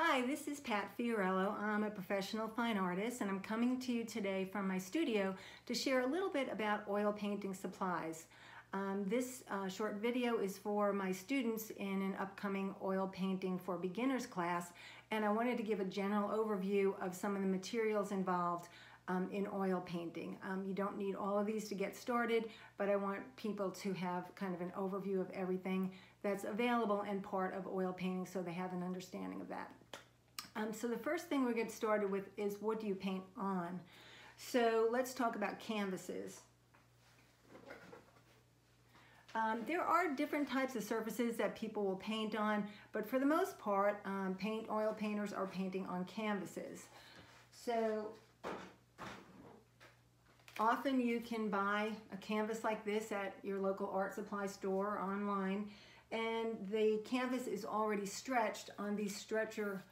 Hi, this is Pat Fiorello. I'm a professional fine artist, and I'm coming to you today from my studio to share a little bit about oil painting supplies. This short video is for my students in an upcoming oil painting for beginners class, and I wanted to give a general overview of some of the materials involved in oil painting. You don't need all of these to get started, but I want people to have kind of an overview of everything that's available and part of oil painting so they have an understanding of that. So the first thing we get started with is, what do you paint on? So let's talk about canvases. There are different types of surfaces that people will paint on, but for the most part, oil painters are painting on canvases. So often you can buy a canvas like this at your local art supply store or online, and the canvas is already stretched on these stretcher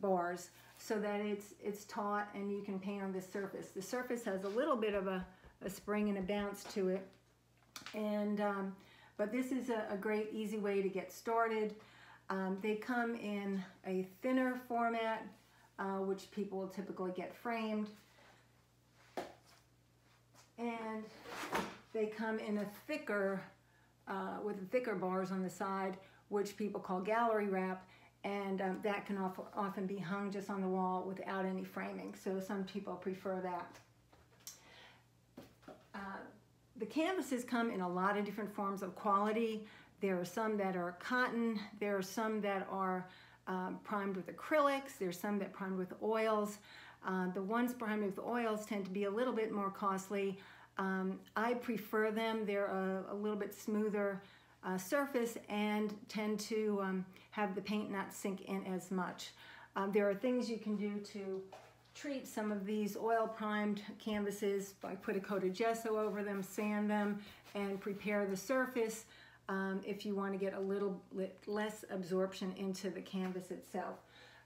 bars so that it's taut and you can paint on this surface. The surface has a little bit of a spring and a bounce to it, and but this is a great easy way to get started. They come in a thinner format, which people will typically get framed, and they come in a thicker with thicker bars on the side, which people call gallery wrap, and that can often be hung just on the wall without any framing, so some people prefer that. The canvases come in a lot of different forms of quality. There are some that are cotton, there are some that are primed with acrylics, there's some that are primed with oils. The ones primed with oils tend to be a little bit more costly. I prefer them. They're a little bit smoother surface and tend to have the paint not sink in as much. There are things you can do to treat some of these oil primed canvases by put a coat of gesso over them, sand them, and prepare the surface if you want to get a little bit less absorption into the canvas itself.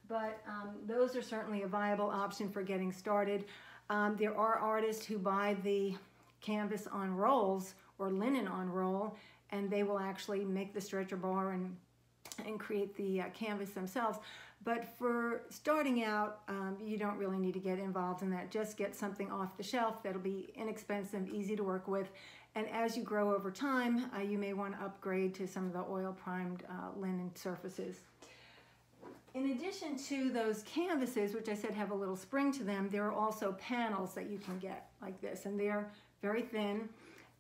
But those are certainly a viable option for getting started. There are artists who buy the canvas on rolls or linen on roll, and they will actually make the stretcher bar and create the canvas themselves. But for starting out, you don't really need to get involved in that. Just get something off the shelf that'll be inexpensive, easy to work with. And as you grow over time, you may want to upgrade to some of the oil primed linen surfaces. In addition to those canvases, which I said have a little spring to them, there are also panels that you can get like this, and they're very thin.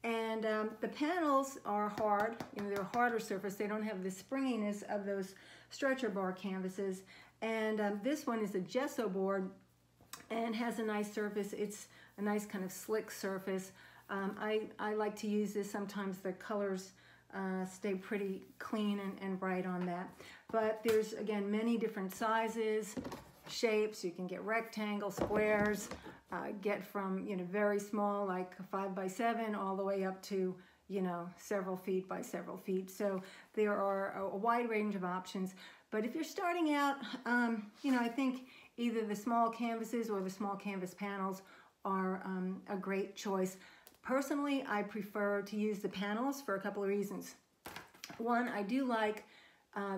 And the panels are hard, you know, they're a harder surface. They don't have the springiness of those stretcher bar canvases. And this one is a gesso board and has a nice surface. It's a nice kind of slick surface. I like to use this. Sometimes the colors stay pretty clean and bright on that. But there's, again, many different sizes, shapes. You can get rectangle, squares, get from, you know, very small, like 5 by 7, all the way up to, you know, several feet by several feet. So there are a wide range of options. But if you're starting out, you know, I think either the small canvases or the small canvas panels are a great choice. Personally, I prefer to use the panels for a couple of reasons. One, I do like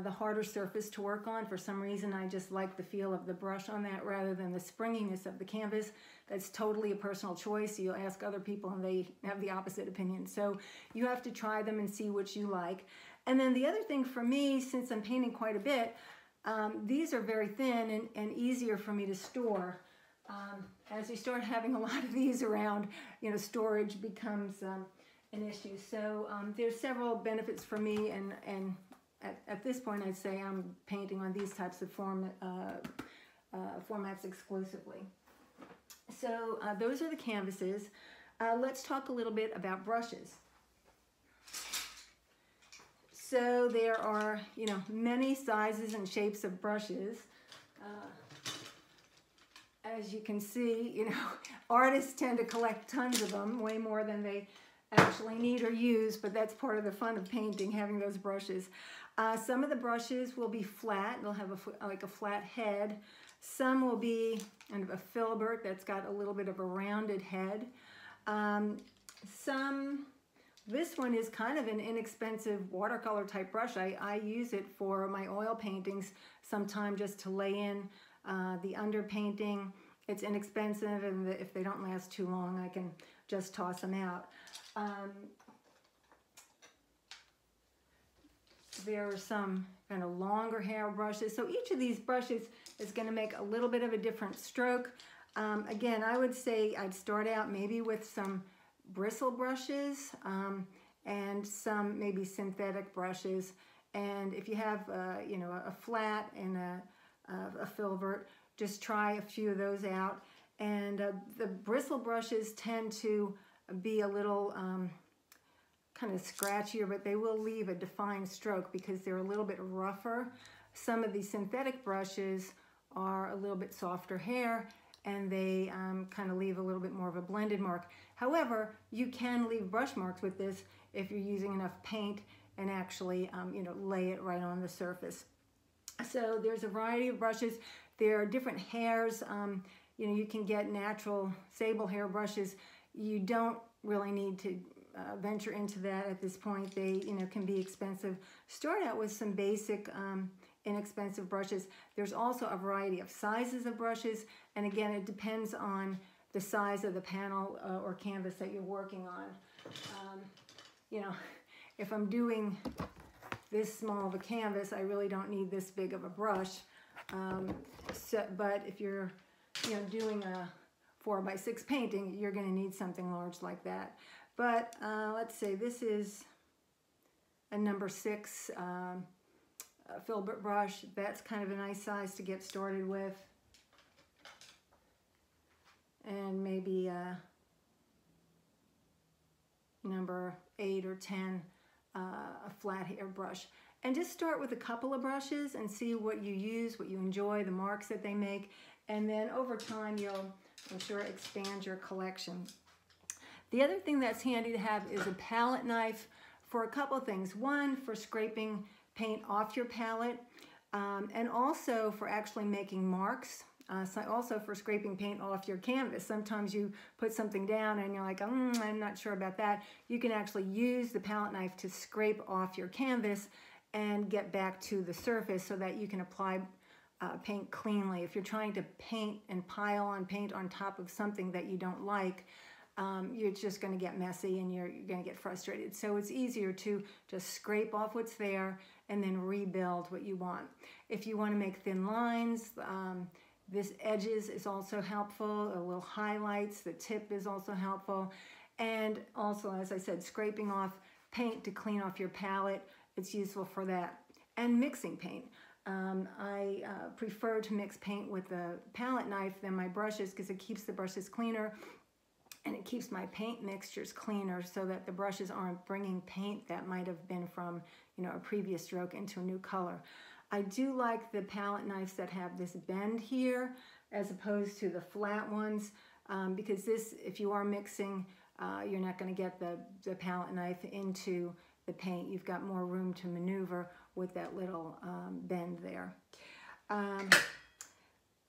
the harder surface to work on. For some reason, I just like the feel of the brush on that rather than the springiness of the canvas. That's totally a personal choice. You'll ask other people and they have the opposite opinion. So you have to try them and see which you like. And then the other thing for me, since I'm painting quite a bit, these are very thin and easier for me to store. As you start having a lot of these around, you know, storage becomes an issue. So there's several benefits for me, and at this point I'd say I'm painting on these types of formats exclusively. So those are the canvases. Let's talk a little bit about brushes. So there are, you know, many sizes and shapes of brushes. As you can see, you know, artists tend to collect tons of them, way more than they actually need or use, but that's part of the fun of painting, having those brushes. Some of the brushes will be flat. They'll have like a flat head. Some will be kind of a filbert that's got a little bit of a rounded head. Some This one is kind of an inexpensive watercolor type brush. I use it for my oil paintings sometimes just to lay in the underpainting. It's inexpensive, and if they don't last too long, I can just toss them out. There are some kind of longer hair brushes. So each of these brushes is going to make a little bit of a different stroke. Again, I would say I'd start out maybe with some bristle brushes and some maybe synthetic brushes. And if you have you know, a flat and a filbert, just try a few of those out. And the bristle brushes tend to be a little kind of scratchier, but they will leave a defined stroke because they're a little bit rougher. Some of the synthetic brushes are a little bit softer hair, and they kind of leave a little bit more of a blended mark. However, you can leave brush marks with this if you're using enough paint and actually you know, lay it right on the surface. So there's a variety of brushes. There are different hairs. You know, you can get natural sable hair brushes. You don't really need to venture into that at this point. They, you know, can be expensive. Start out with some basic inexpensive brushes. There's also a variety of sizes of brushes, and again, it depends on the size of the panel or canvas that you're working on. You know, if I'm doing this small of a canvas, I really don't need this big of a brush. But if you're, you know, doing a 4x6 painting, you're going to need something large like that. But let's say this is a number 6 filbert brush. That's kind of a nice size to get started with. And maybe number 8 or 10, a flat hair brush. And just start with a couple of brushes and see what you use, what you enjoy, the marks that they make. And then over time, you'll, I'm sure, expand your collection. The other thing that's handy to have is a palette knife for a couple of things. One, for scraping paint off your palette, and also for actually making marks. So also for scraping paint off your canvas. Sometimes you put something down and you're like, I'm not sure about that. You can actually use the palette knife to scrape off your canvas and get back to the surface so that you can apply paint cleanly. If you're trying to paint and pile on paint on top of something that you don't like, you're just going to get messy and you're going to get frustrated. So it's easier to just scrape off what's there and then rebuild what you want. If you want to make thin lines, this edges is also helpful, a little highlights, the tip is also helpful. And also, as I said, scraping off paint to clean off your palette, it's useful for that. And mixing paint. I prefer to mix paint with a palette knife than my brushes because it keeps the brushes cleaner and it keeps my paint mixtures cleaner so that the brushes aren't bringing paint that might have been from, you know, a previous stroke into a new color. I do like the palette knives that have this bend here as opposed to the flat ones because this, if you are mixing, you're not going to get the palette knife into the paint. You've got more room to maneuver with that little bend there.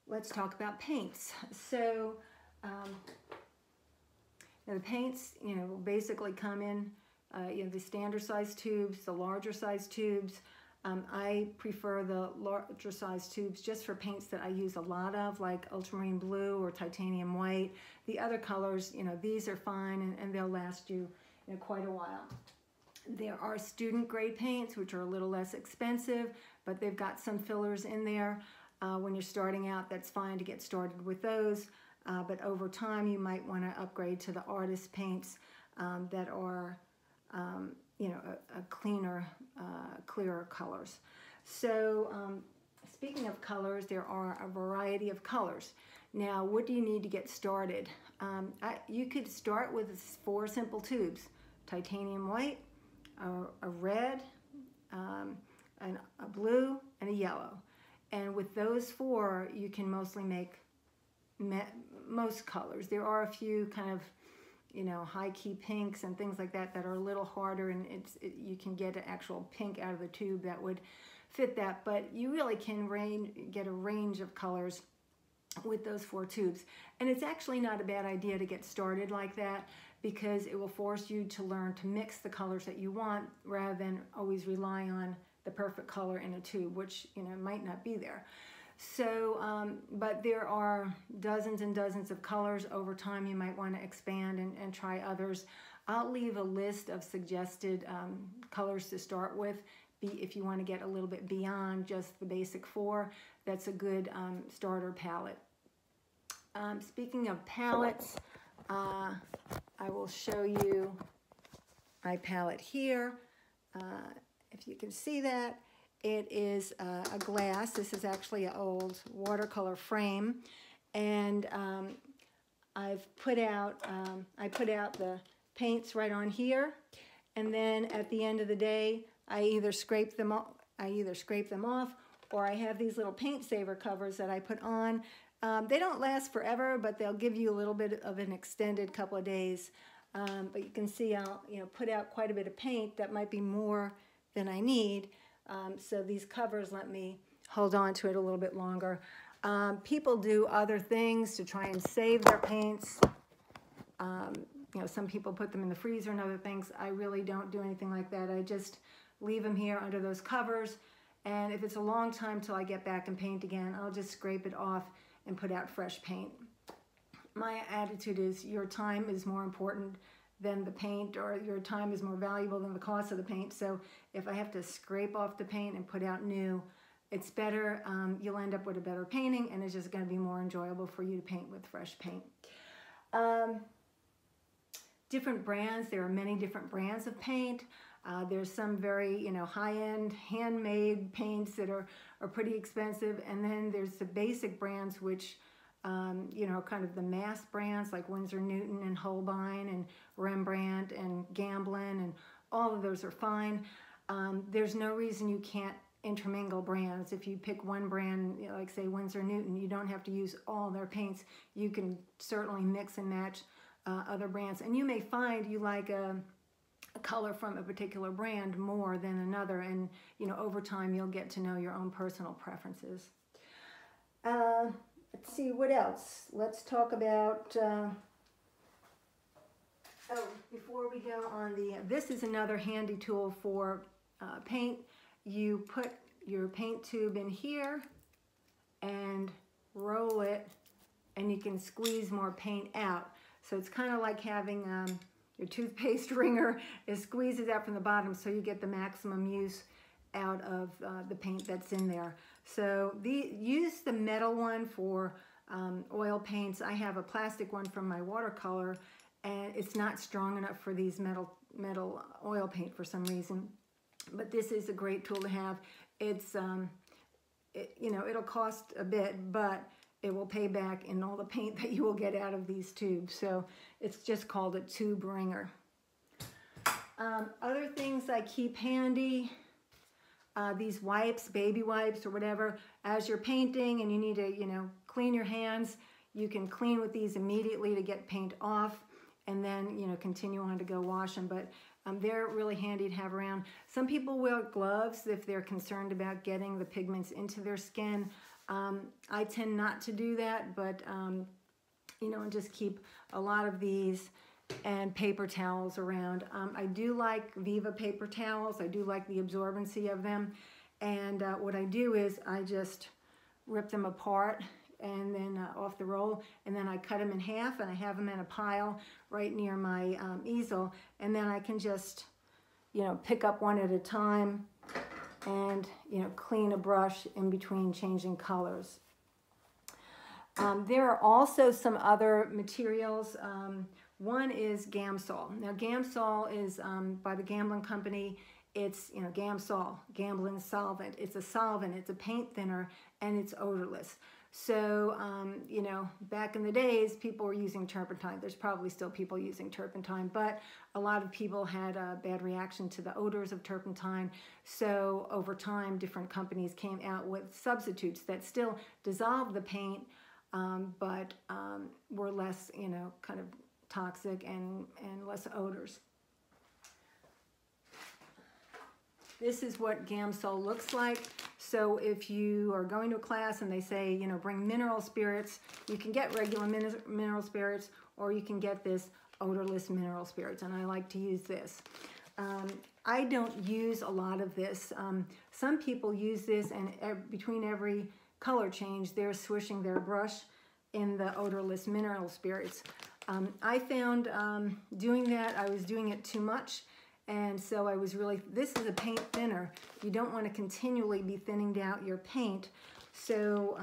Let's talk about paints. So now the paints, you know, will basically come in, you know, the standard size tubes, the larger size tubes. I prefer the larger size tubes just for paints that I use a lot of, like ultramarine blue or titanium white. The other colors, you know, these are fine and they'll last you, you know, quite a while. There are student grade paints, which are a little less expensive, but they've got some fillers in there. When you're starting out, that's fine to get started with those. But over time, you might want to upgrade to the artist paints that are, you know, a cleaner, clearer colors. So speaking of colors, there are a variety of colors. Now, what do you need to get started? You could start with 4 simple tubes: titanium white, a red, a blue, and a yellow. And with those 4, you can mostly make most colors. There are a few kind of, you know, high key pinks and things like that that are a little harder, and you can get an actual pink out of the tube that would fit that, but you really can get a range of colors with those 4 tubes. And it's actually not a bad idea to get started like that, because it will force you to learn to mix the colors that you want rather than always rely on the perfect color in a tube, which, you know, might not be there. So, but there are dozens and dozens of colors. Over time, you might want to expand and try others. I'll leave a list of suggested colors to start with. If you want to get a little bit beyond just the basic 4, that's a good starter palette. Speaking of palettes, I will show you my palette here. If you can see that, it is a glass. This is actually an old watercolor frame, and I put out the paints right on here, and then at the end of the day, I either scrape them off, or I have these little paint saver covers that I put on. They don't last forever, but they'll give you a little bit of an extended couple of days. But you can see I'll put out quite a bit of paint. That might be more than I need. So these covers let me hold on to it a little bit longer. People do other things to try and save their paints. Some people put them in the freezer and other things. I really don't do anything like that. I just leave them here under those covers, and if it's a long time till I get back and paint again, I'll just scrape it off and put out fresh paint. My attitude is your time is more important than the paint, or your time is more valuable than the cost of the paint. So if I have to scrape off the paint and put out new, it's better. You'll end up with a better painting, and it's just going to be more enjoyable for you to paint with fresh paint. Different brands, there are many different brands of paint. There's some very, high-end, handmade paints that are pretty expensive. And then there's the basic brands, which, kind of the mass brands like Winsor Newton and Holbein and Rembrandt and Gamblin, and all of those are fine. There's no reason you can't intermingle brands. If you pick one brand, like say Winsor Newton, you don't have to use all their paints. You can certainly mix and match other brands. And you may find you like a color from a particular brand more than another, and over time you'll get to know your own personal preferences. Let's see, what else? Let's talk about before we go on the this is another handy tool for paint. You put your paint tube in here and roll it, and you can squeeze more paint out. So it's kind of like having your toothpaste wringer. It squeezes out from the bottom, so you get the maximum use out of the paint that's in there. So use the metal one for oil paints. I have a plastic one from my watercolor, and it's not strong enough for these metal oil paint for some reason. But this is a great tool to have. It's it'll cost a bit, but it will pay back in all the paint that you will get out of these tubes. So it's just called a tube wringer. Other things I keep handy, these wipes, baby wipes or whatever. As you're painting and you need to, clean your hands, you can clean with these immediately to get paint off, and then, continue on to go wash them. But they're really handy to have around. Some people wear gloves if they're concerned about getting the pigments into their skin. I tend not to do that, but, and just keep a lot of these and paper towels around. I do like Viva paper towels. I do like the absorbency of them. And what I do is I just rip them apart and then off the roll, and then I cut them in half, and I have them in a pile right near my easel. And then I can just, pick up one at a time and clean a brush in between changing colors. There are also some other materials. One is Gamsol. Now Gamsol is by the Gamblin company. It's Gamsol, Gamblin solvent. It's a solvent, it's a paint thinner, and it's odorless. So back in the days, people were using turpentine. There's probably still people using turpentine, but a lot of people had a bad reaction to the odors of turpentine. So over time, different companies came out with substitutes that still dissolve the paint, but were less kind of toxic and less odors. This is what Gamsol looks like. So if you are going to a class and they say, you know, bring mineral spirits, you can get regular mineral spirits, or you can get this odorless mineral spirits, and I like to use this. I don't use a lot of this. Some people use this, and between every color change, they're swishing their brush in the odorless mineral spirits. I found doing that, I was doing it too much, and so I was really, this is a paint thinner. You don't want to continually be thinning out your paint, so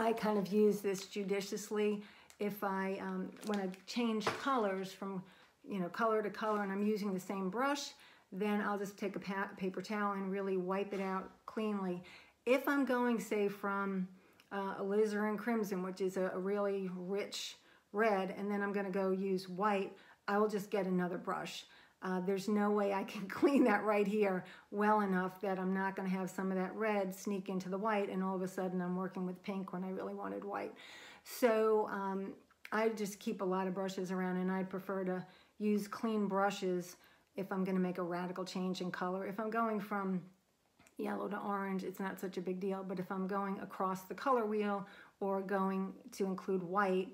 I kind of use this judiciously. If I, when I change colors from, you know, color to color, and I'm using the same brush, then I'll just take a paper towel and really wipe it out cleanly. If I'm going, say, from alizarin crimson, which is a really rich red, and then I'm going to go use white, I will just get another brush. There's no way I can clean that right here well enough that I'm not going to have some of that red sneak into the white, and all of a sudden I'm working with pink when I really wanted white. So I just keep a lot of brushes around, and I prefer to use clean brushes if I'm going to make a radical change in color. If I'm going from yellow to orange, it's not such a big deal, but if I'm going across the color wheel or going to include white,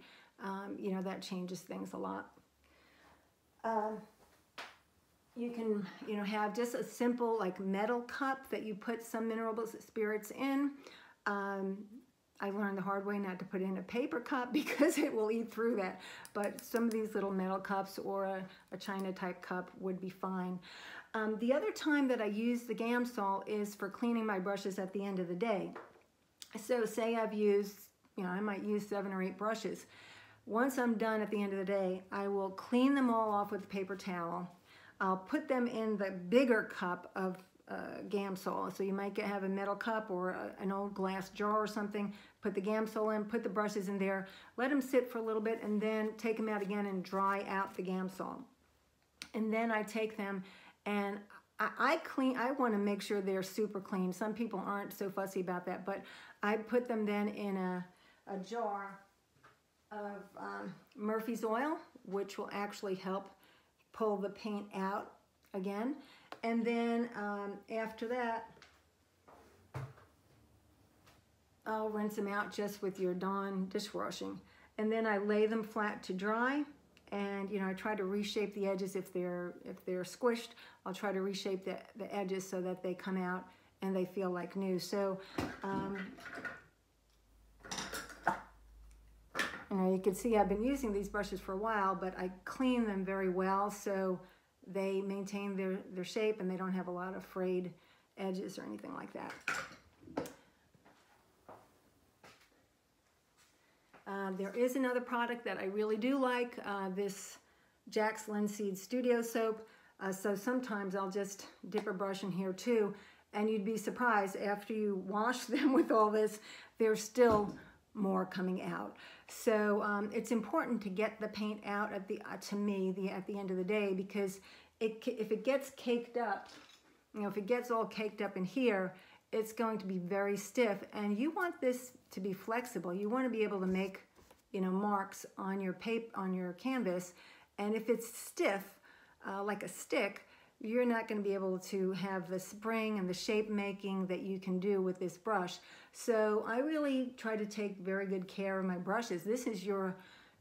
you know, that changes things a lot. You can, you know, have just a simple like metal cup that you put some mineral spirits in. I learned the hard way not to put in a paper cup because it will eat through that, but some of these little metal cups or a china type cup would be fine. The other time that I use the Gamsol is for cleaning my brushes at the end of the day. So say I've used, you know, I might use 7 or 8 brushes. Once I'm done at the end of the day, I will clean them all off with a paper towel. I'll put them in the bigger cup of Gamsol. So you might have a metal cup or an old glass jar or something, put the Gamsol in, put the brushes in there, let them sit for a little bit, and then take them out again and dry out the Gamsol. And then I take them and I want to make sure they're super clean. Some people aren't so fussy about that, but I put them then in a jar of Murphy's oil, which will actually help pull the paint out again. And then after that, I'll rinse them out just with your Dawn dishwashing. And then I lay them flat to dry. And you know, I try to reshape the edges if they're squished. I'll try to reshape the edges so that they come out and they feel like new. So you know, you can see I've been using these brushes for a while, but I clean them very well so they maintain their shape and they don't have a lot of frayed edges or anything like that. There is another product that I really do like, this Jack's Linseed Studio Soap. So sometimes I'll just dip a brush in here too, and you'd be surprised after you wash them with all this, they're still more coming out. So it's important to get the paint out at the at the end of the day, because if it gets caked up, you know, if it gets all caked up in here, it's going to be very stiff, and you want this to be flexible. You want to be able to make, you know, marks on your paper, on your canvas, and if it's stiff like a stick, you're not going to be able to have the spring and the shape making that you can do with this brush. So I really try to take very good care of my brushes. This is your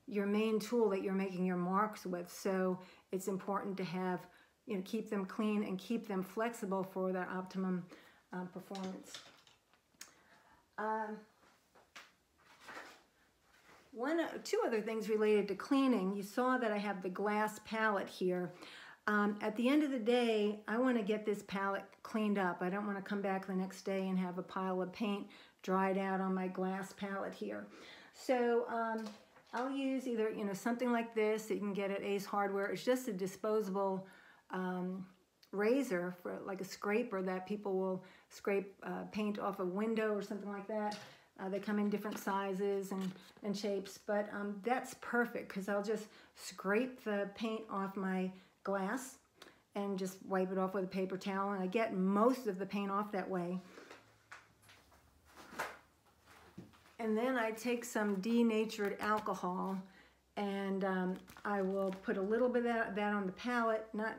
main tool that you're making your marks with, so it's important to have, you know, keep them clean and keep them flexible for their optimum performance. Two other things related to cleaning. You saw that I have the glass palette here. At the end of the day, I want to get this palette cleaned up. I don't want to come back the next day and have a pile of paint dried out on my glass palette here. So I'll use either, you know, something like this that you can get at Ace Hardware. It's just a disposable razor, for like a scraper that people will scrape paint off a window or something like that. They come in different sizes and shapes, but that's perfect because I'll just scrape the paint off my glass and just wipe it off with a paper towel, and I get most of the paint off that way. And then I take some denatured alcohol and I will put a little bit of that on the palette, not,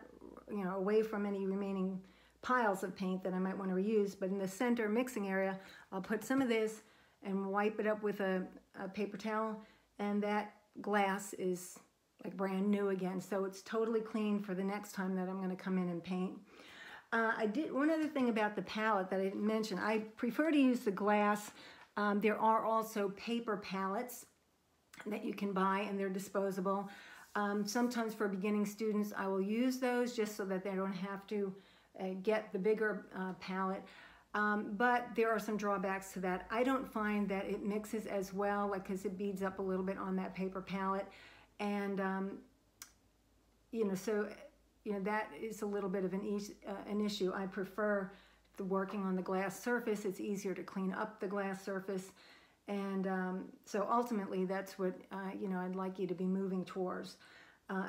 you know, away from any remaining piles of paint that I might want to reuse, but in the center mixing area, I'll put some of this and wipe it up with a paper towel, and that glass is like brand new again, so it's totally clean for the next time that I'm going to come in and paint. I did one other thing about the palette that I didn't mention. I prefer to use the glass. There are also paper palettes that you can buy, and they're disposable. Sometimes for beginning students, I will use those just so that they don't have to get the bigger palette. But there are some drawbacks to that. I don't find that it mixes as well, like, because it beads up a little bit on that paper palette. And, you know, so, you know, that is a little bit of an issue. I prefer the working on the glass surface. It's easier to clean up the glass surface. And so ultimately that's what, you know, I'd like you to be moving towards.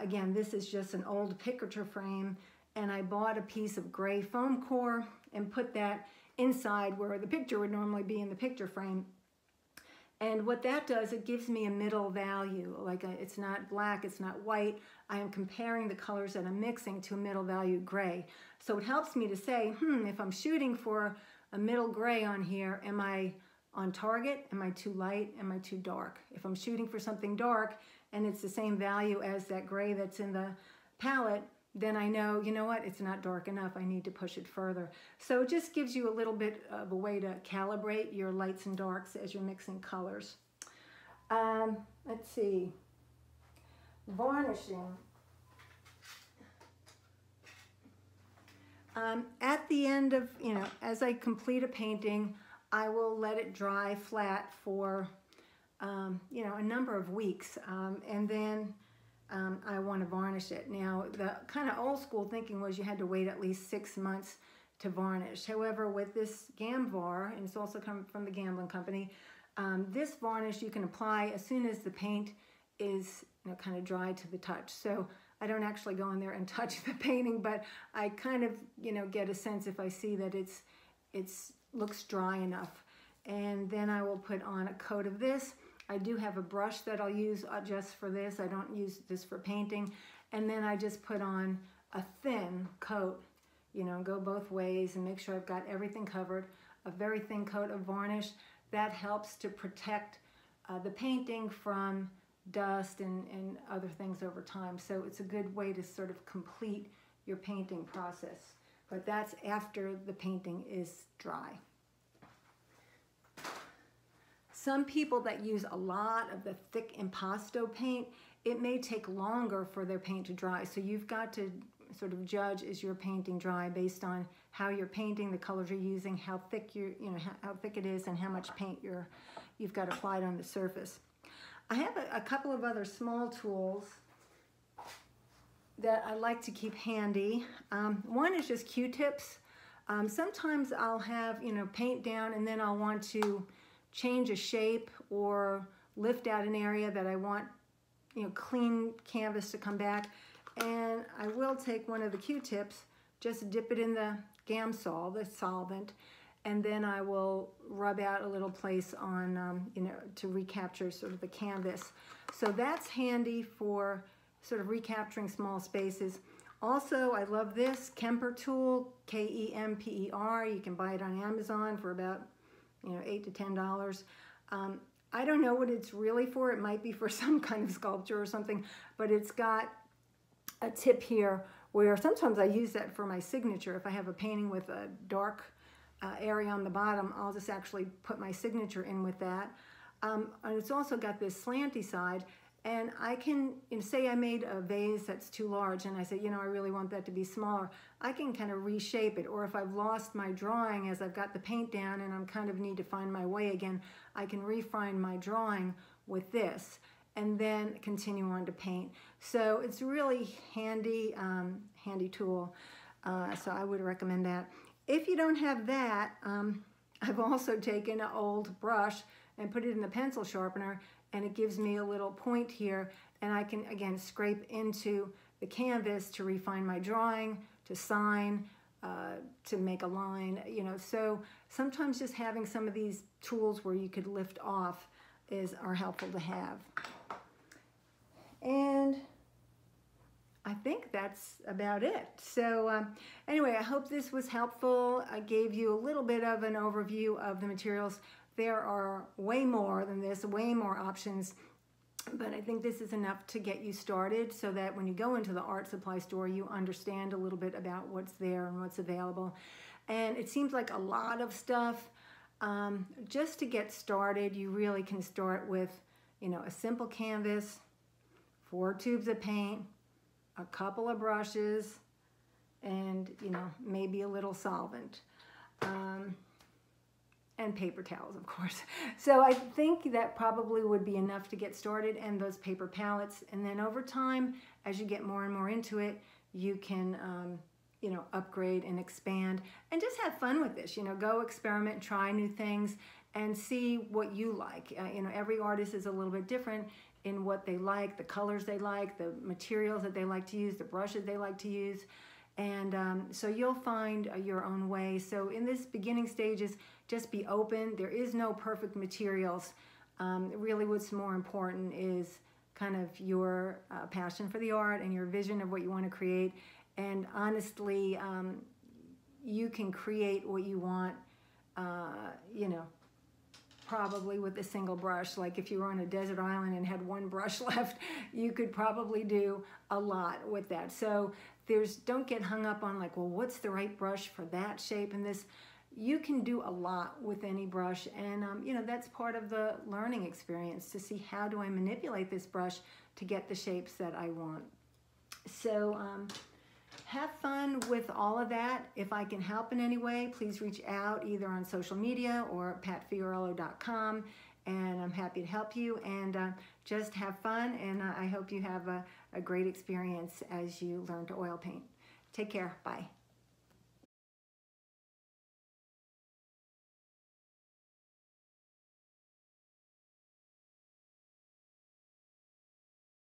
Again, this is just an old picture frame, and I bought a piece of gray foam core and put that inside where the picture would normally be in the picture frame. And what that does, it gives me a middle value. Like, it's not black, it's not white. I am comparing the colors that I'm mixing to a middle value gray. So it helps me to say, if I'm shooting for a middle gray on here, am I on target? Am I too light? Am I too dark? If I'm shooting for something dark and it's the same value as that gray that's in the palette, then I know, you know what, it's not dark enough. I need to push it further. So it just gives you a little bit of a way to calibrate your lights and darks as you're mixing colors. Let's see. Varnishing. At the end of, you know, as I complete a painting, I will let it dry flat for, you know, a number of weeks. And then I want to varnish it. Now, the kind of old school thinking was you had to wait at least 6 months to varnish. However, with this Gamvar, and it's also come from the Gamblin company, this varnish you can apply as soon as the paint is, you know, kind of dry to the touch. So I don't actually go in there and touch the painting, but I kind of, you know, get a sense if I see that it's looks dry enough. And then I will put on a coat of this. I do have a brush that I'll use just for this. I don't use this for painting. And then I just put on a thin coat, you know, and go both ways and make sure I've got everything covered. A very thin coat of varnish. That helps to protect the painting from dust and other things over time. So it's a good way to sort of complete your painting process. But that's after the painting is dry. Some people that use a lot of the thick impasto paint, it may take longer for their paint to dry. So you've got to sort of judge, is your painting dry based on how you're painting, the colors you're using, how thick how thick it is, and how much paint you've got applied on the surface. I have a couple of other small tools that I like to keep handy. One is just Q-tips. Sometimes I'll have, you know, paint down, and then I'll want to change a shape or lift out an area that I want, you know, clean canvas to come back. And I will take one of the Q-tips, just dip it in the Gamsol, the solvent, and then I will rub out a little place on, you know, to recapture sort of the canvas. So that's handy for sort of recapturing small spaces. Also, I love this Kemper Tool, K-E-M-P-E-R. You can buy it on Amazon for about, you know, $8 to $10. I don't know what it's really for. It might be for some kind of sculpture or something, but it's got a tip here where sometimes I use that for my signature. If I have a painting with a dark area on the bottom, I'll just actually put my signature in with that. And it's also got this slanty side, and I can, you know, say I made a vase that's too large, and I say, you know, I really want that to be smaller. I can kind of reshape it. Or if I've lost my drawing as I've got the paint down and I'm kind of need to find my way again, I can refine my drawing with this and then continue on to paint. So it's really handy, handy tool. So I would recommend that. If you don't have that, I've also taken an old brush and put it in the pencil sharpener, and it gives me a little point here, and I can, again, scrape into the canvas to refine my drawing, to sign, to make a line, you know. So sometimes just having some of these tools where you could lift off are helpful to have. And I think that's about it. So anyway, I hope this was helpful. I gave you a little bit of an overview of the materials. There are way more than this, way more options, but I think this is enough to get you started so that when you go into the art supply store, you understand a little bit about what's there and what's available. And it seems like a lot of stuff. Just to get started, you really can start with, you know, a simple canvas, 4 tubes of paint, a couple of brushes, and, you know, maybe a little solvent. And paper towels, of course. So I think that probably would be enough to get started, and those paper palettes. And then over time, as you get more and more into it, you can, you know, upgrade and expand and just have fun with this. You know, go experiment, try new things, and see what you like. You know, every artist is a little bit different in what they like, the colors they like, the materials that they like to use, the brushes they like to use. And so you'll find your own way. So in this beginning stages, just be open. There is no perfect materials. Really what's more important is kind of your passion for the art and your vision of what you want to create. And honestly, you can create what you want, you know, probably with a single brush. Like if you were on a desert island and had one brush left, you could probably do a lot with that. So don't get hung up on like, well, what's the right brush for that shape and this. You can do a lot with any brush, and you know, that's part of the learning experience, to see how do I manipulate this brush to get the shapes that I want. So have fun with all of that. If I can help in any way, please reach out either on social media or patfiorello.com, and I'm happy to help you. And just have fun, and I hope you have a great experience as you learn to oil paint. Take care. Bye.